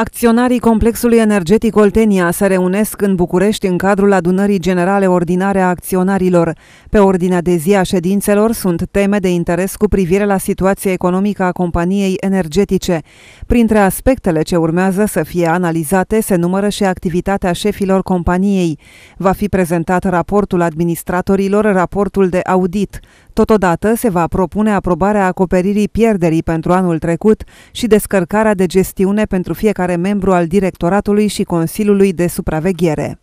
Acționarii Complexului Energetic Oltenia se reunesc în București în cadrul adunării generale ordinare a acționarilor. Pe ordinea de zi a ședințelor sunt teme de interes cu privire la situația economică a companiei energetice. Printre aspectele ce urmează să fie analizate se numără și activitatea șefilor companiei. Va fi prezentat raportul administratorilor, raportul de audit. Totodată se va propune aprobarea acoperirii pierderii pentru anul trecut și descărcarea de gestiune pentru fiecare membru al directoratului și Consiliului de Supraveghere.